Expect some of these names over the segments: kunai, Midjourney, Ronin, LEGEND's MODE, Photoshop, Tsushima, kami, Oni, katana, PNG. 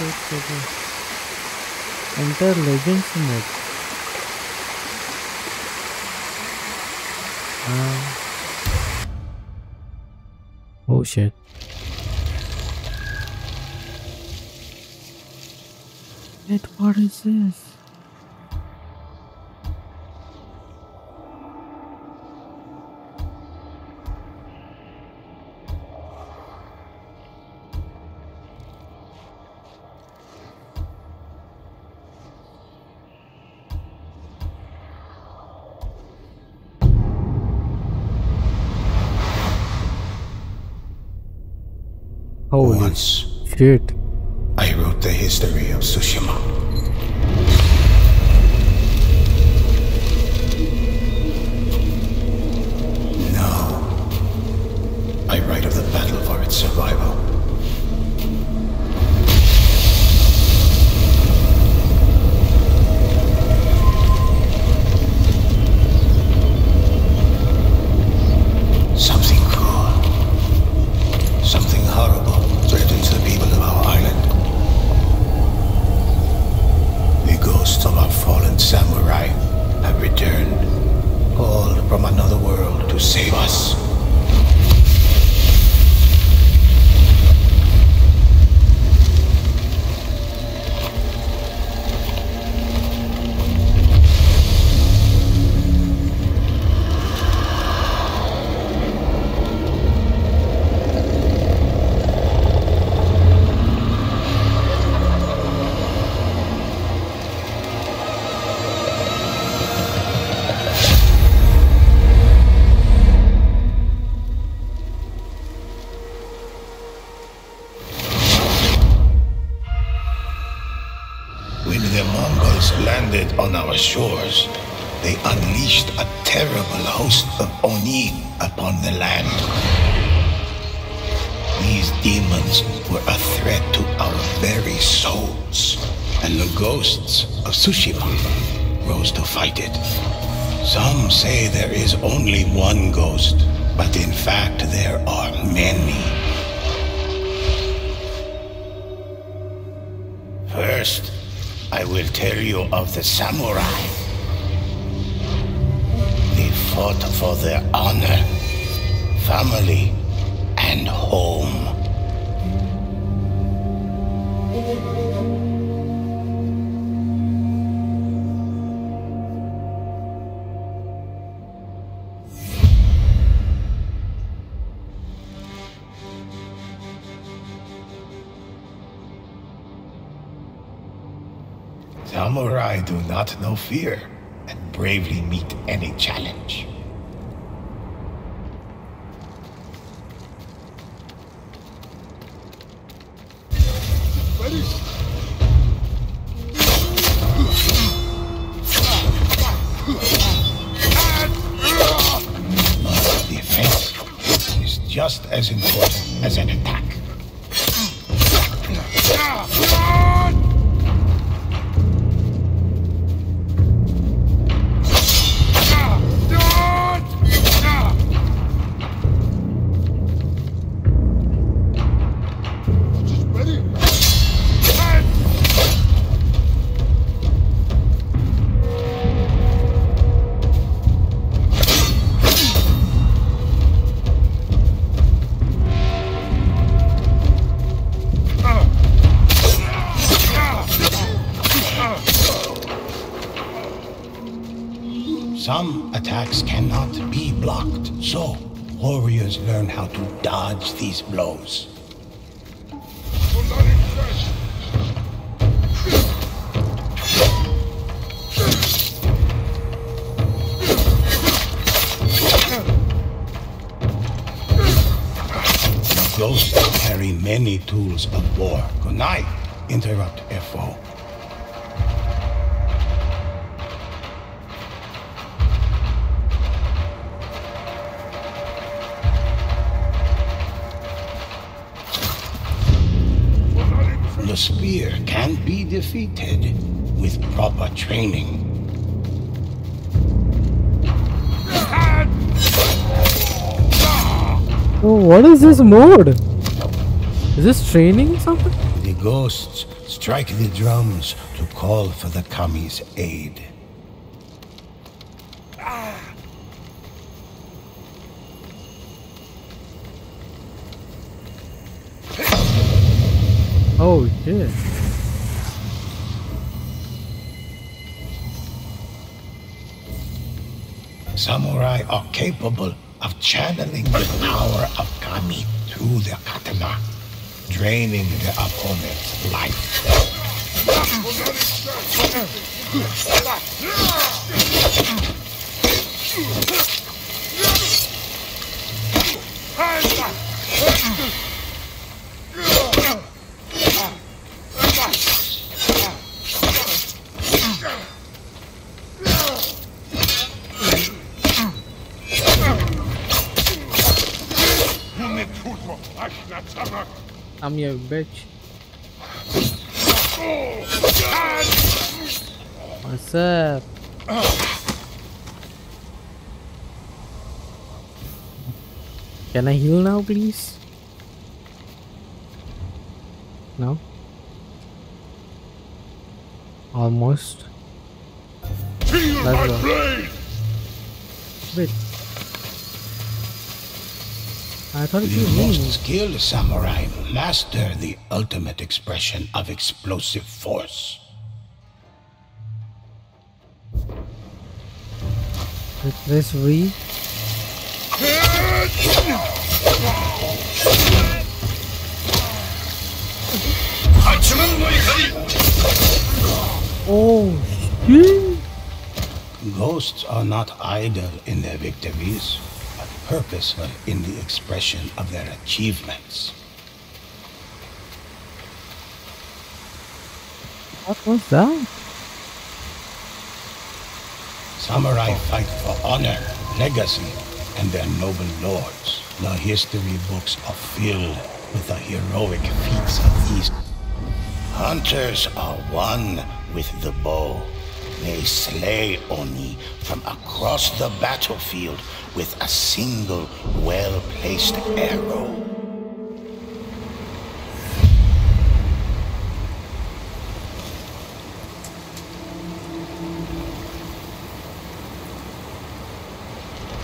Enter legends mode. Oh shit. Wait, what is this? Once, shit. I wrote the history of Tsushima. Now, I write of the battle for its survival. On our shores, they unleashed a terrible host of Oni upon the land. These demons were a threat to our very souls, and the ghosts of Tsushima rose to fight it. Some say there is only one ghost, but in fact there are many. First, I will tell you of the samurai. They fought for their honor, family, and home. Samurai do not know fear and bravely meet any challenge. Defense is just as important as an attack. Some attacks cannot be blocked, so warriors learn how to dodge these blows. Ghosts carry many tools of war. Kunai, interrupt FO. Spear can be defeated with proper training. Oh, what is this mode? Is this training something? The ghosts strike the drums to call for the kami's aid. Oh, shit. Samurai are capable of channeling the power of kami through their katana, draining the opponent's life. I'm your bitch. What's up? Can I heal now, please? No? Almost. Feel my blade. Wait. I thought it was the most skilled samurai master the ultimate expression of explosive force. Let's read. Oh, shit. Ghosts are not idle in their victories, but purposeful in the expression of their achievements. What was that? Samurai fight for honor, legacy, and their noble lords. The history books are filled with the heroic feats of these. Hunters are one with the bow. They slay Oni from across the battlefield with a single well-placed arrow.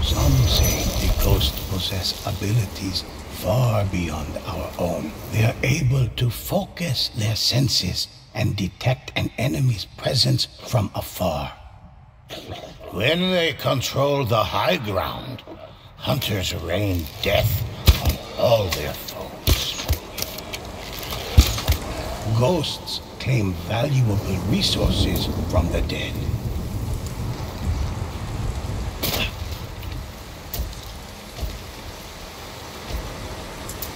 Some say the ghosts possess abilities far beyond our own. They are able to focus their senses and detect an enemy's presence from afar. When they control the high ground, hunters rain death on all their foes. Ghosts claim valuable resources from the dead.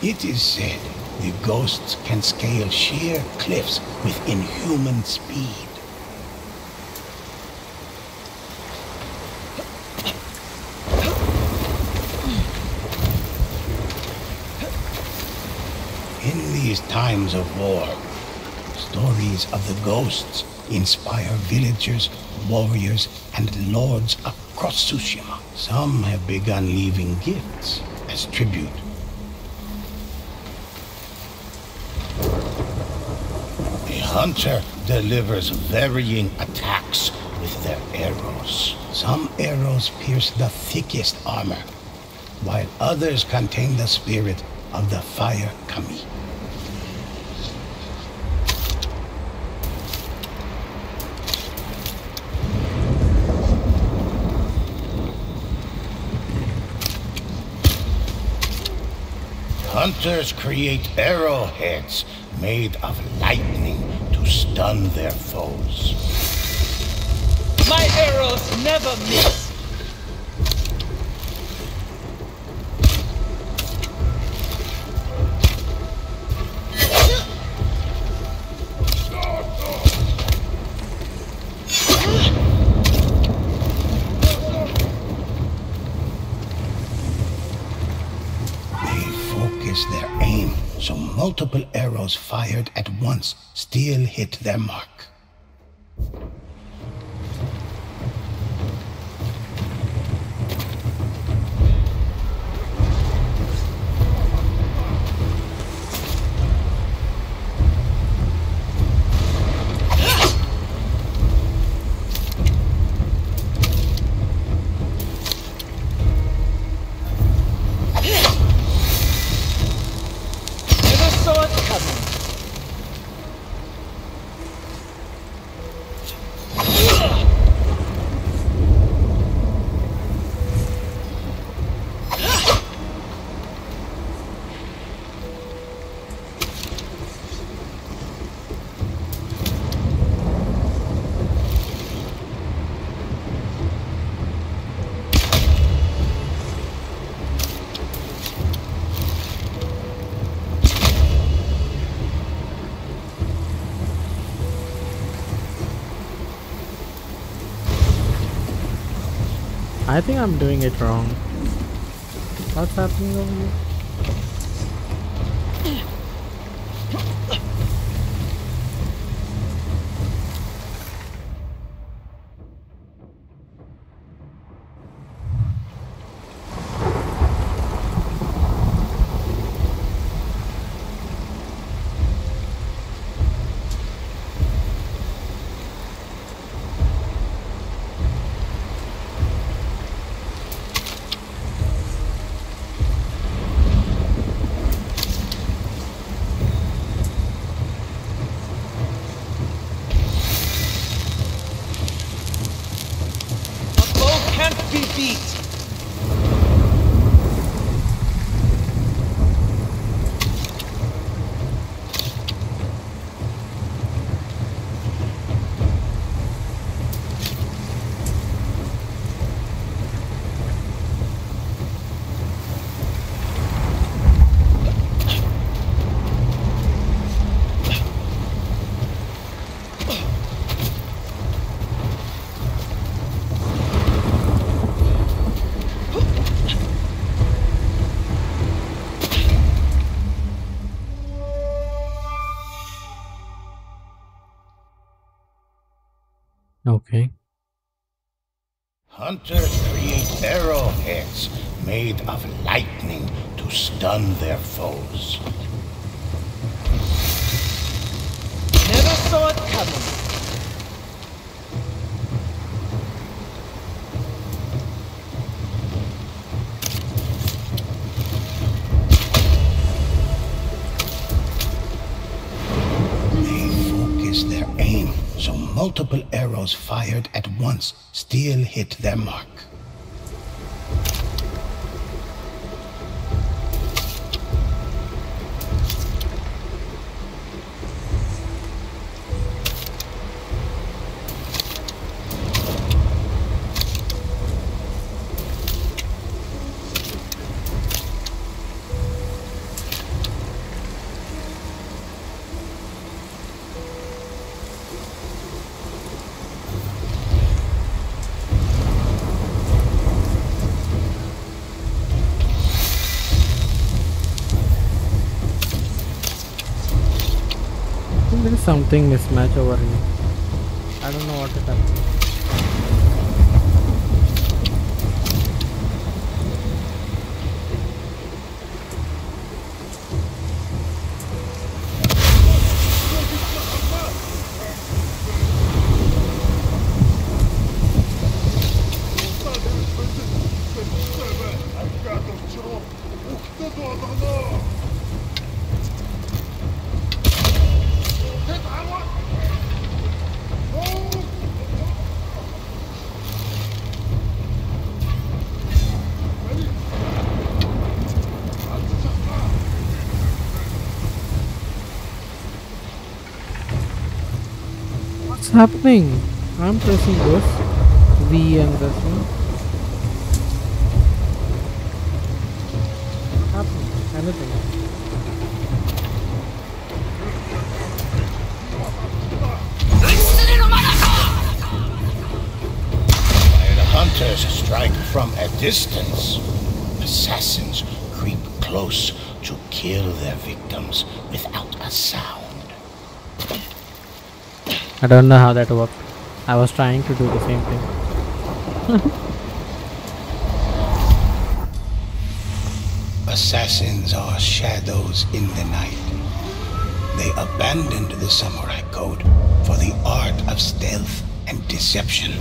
It is said the ghosts can scale sheer cliffs with inhuman speed. In these times of war, stories of the ghosts inspire villagers, warriors, and lords across Tsushima. Some have begun leaving gifts as tribute. Hunter delivers varying attacks with their arrows. Some arrows pierce the thickest armor, while others contain the spirit of the fire kami. Hunters create arrowheads made of lightning to stun their foes. My arrows never miss. Their aim, so multiple arrows fired at once still hit their mark. I think I'm doing it wrong. What's happening over here? Okay. Hunters create arrowheads made of lightning to stun their foes. Never saw it coming. Multiple arrows fired at once still hit their mark. Something mismatch over here. I don't know what it happened. Happening? I'm pressing this V and this one. What's happening? Anything? While the hunters strike from a distance, assassins creep close to kill their victims without a sound. I don't know how that worked. I was trying to do the same thing. Assassins are shadows in the night. They abandoned the samurai code for the art of stealth and deception.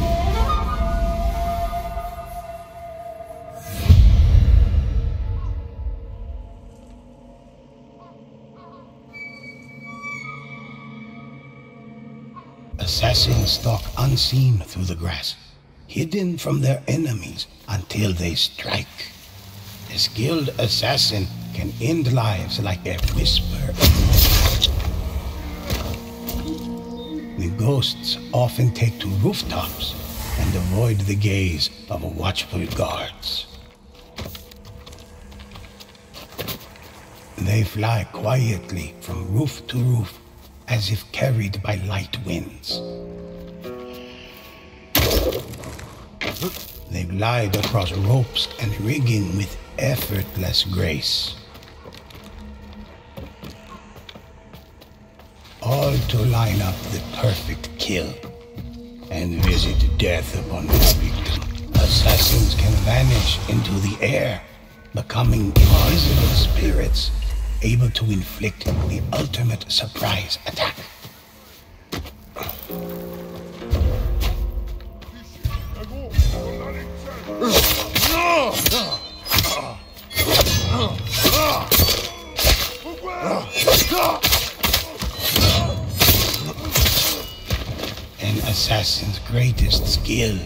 Assassins stalk unseen through the grass, hidden from their enemies until they strike. A skilled assassin can end lives like a whisper. The ghosts often take to rooftops and avoid the gaze of watchful guards. They fly quietly from roof to roof, as if carried by light winds. They glide across ropes and rigging with effortless grace. All to line up the perfect kill and visit death upon the victim. Assassins can vanish into the air, becoming invisible spirits, able to inflict the ultimate surprise attack. An assassin's greatest skill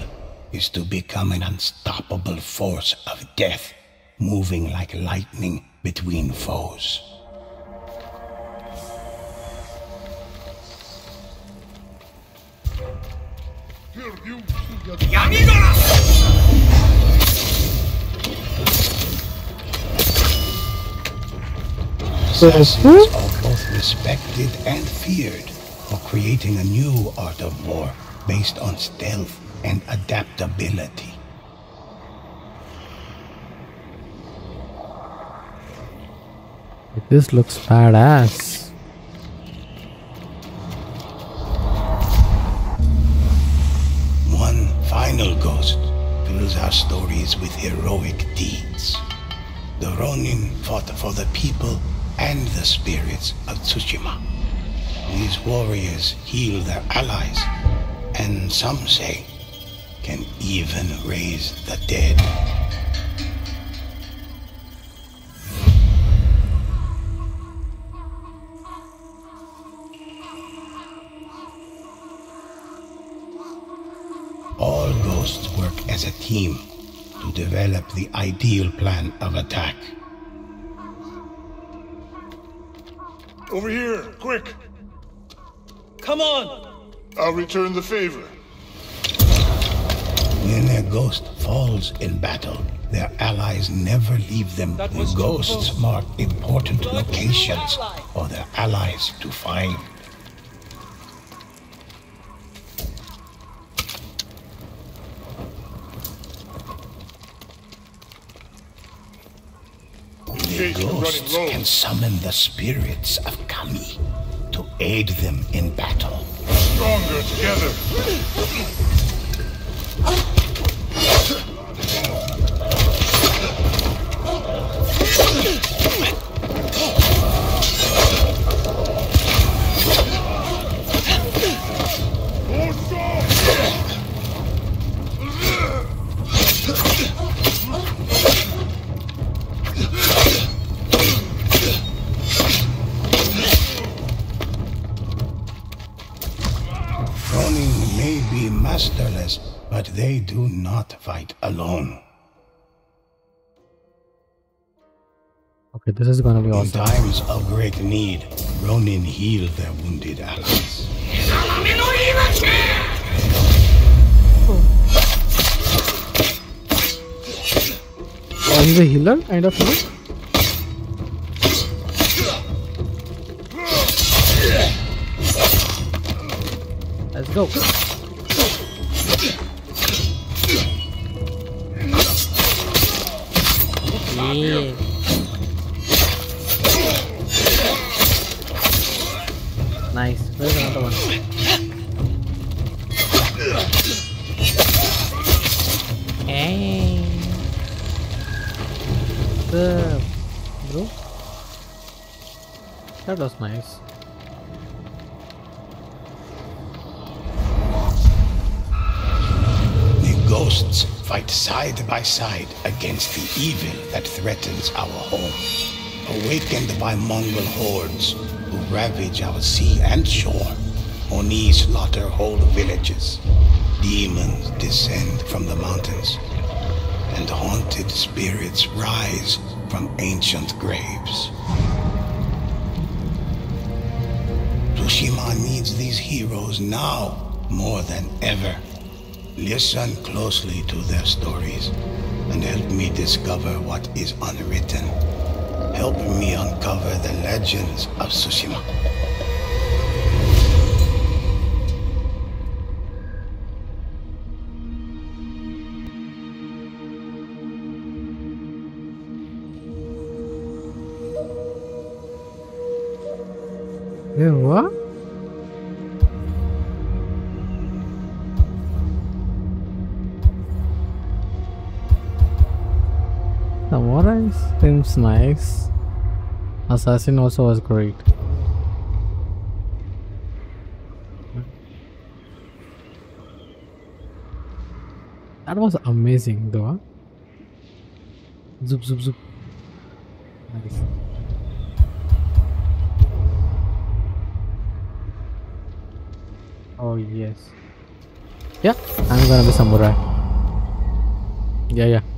is to become an unstoppable force of death, moving like lightning between foes. Assassins are both respected and feared for creating a new art of war based on stealth and adaptability. This looks badass. One final ghost fills our stories with heroic deeds. The Ronin fought for the people and the spirits of Tsushima. These warriors heal their allies, and some say, can even raise the dead. All ghosts work as a team to develop the ideal plan of attack. Over here, quick! Come on! I'll return the favor. When a ghost falls in battle, their allies never leave them. The ghosts mark important locations for their allies to find. The ghosts can summon the spirits of kami to aid them in battle. Stronger together. Masterless, but they do not fight alone. Okay, this is gonna be awesome. In times of great need, Ronin heal their wounded allies. Oh, he's a healer, kind of healer. Let's go. Yeah. Nice. Where's another one? Hey. The bro. That was nice. The ghosts fight side by side against the evil that threatens our home. Awakened by Mongol hordes who ravage our sea and shore, Oni slaughter whole villages. Demons descend from the mountains, and haunted spirits rise from ancient graves. Tsushima needs these heroes now more than ever. Listen closely to their stories and help me discover what is unwritten. Help me uncover the legends of Tsushima. Doing what? The water seems nice. Assassin also was great. That was amazing though. Zoop zoop zoop. Nice. Oh yes. Yeah, I'm gonna be samurai. Yeah.